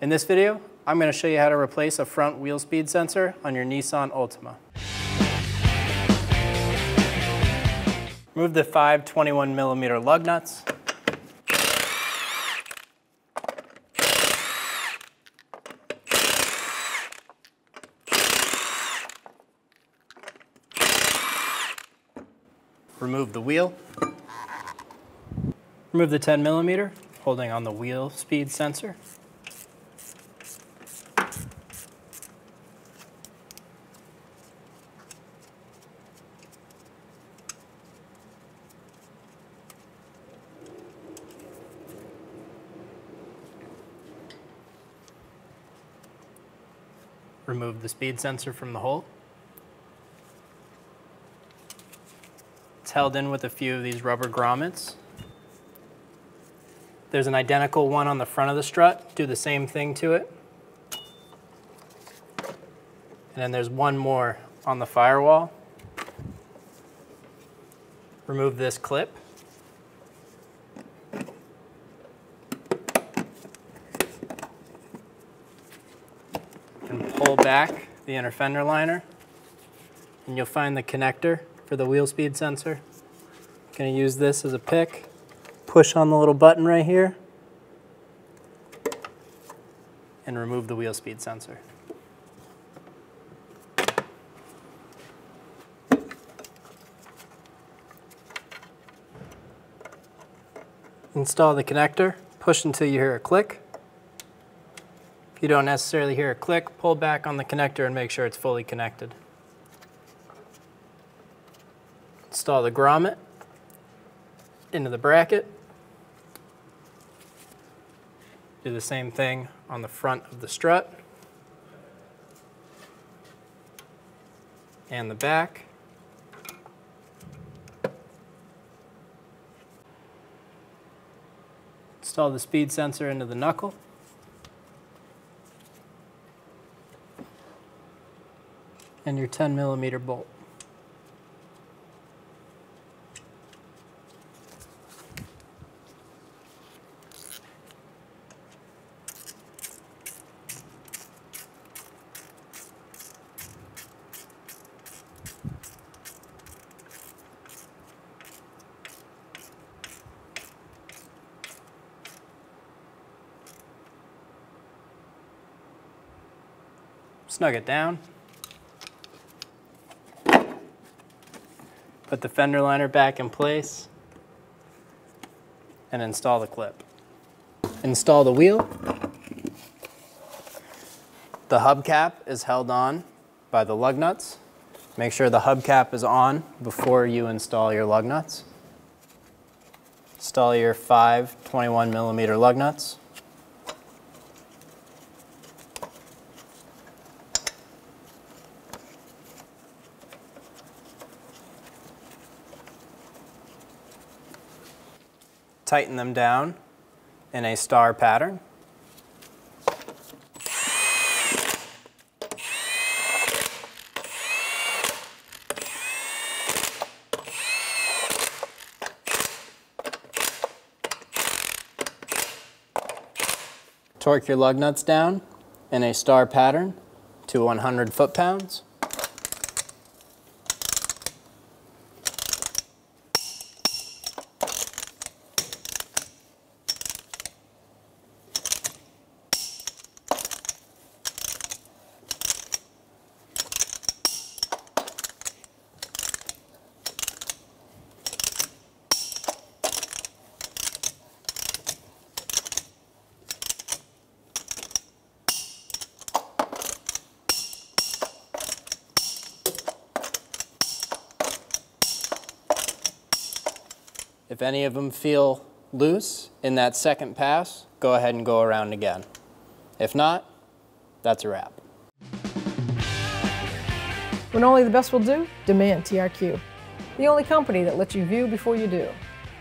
In this video, I'm going to show you how to replace a front wheel speed sensor on your Nissan Altima. Remove the 5 21mm lug nuts. Remove the wheel. Remove the 10mm holding on the wheel speed sensor. Remove the speed sensor from the hole. It's held in with a few of these rubber grommets. There's an identical one on the front of the strut. Do the same thing to it. And then there's one more on the firewall. Remove this clip. And pull back the inner fender liner, and you'll find the connector for the wheel speed sensor. I'm going to use this as a pick. Push on the little button right here and remove the wheel speed sensor. Install the connector, push until you hear a click. If you don't necessarily hear a click, pull back on the connector and make sure it's fully connected. Install the grommet into the bracket. Do the same thing on the front of the strut and the back. Install the speed sensor into the knuckle. And your 10mm bolt. Snug it down. Put the fender liner back in place and install the clip. Install the wheel. The hubcap is held on by the lug nuts. Make sure the hubcap is on before you install your lug nuts. Install your 5 21mm lug nuts. Tighten them down in a star pattern. Torque your lug nuts down in a star pattern to 100 foot-pounds. If any of them feel loose in that second pass, go ahead and go around again. If not, that's a wrap. When only the best will do, demand TRQ. The only company that lets you view before you do.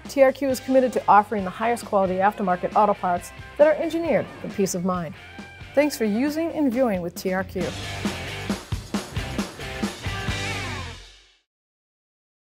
TRQ is committed to offering the highest quality aftermarket auto parts that are engineered for peace of mind. Thanks for using and viewing with TRQ.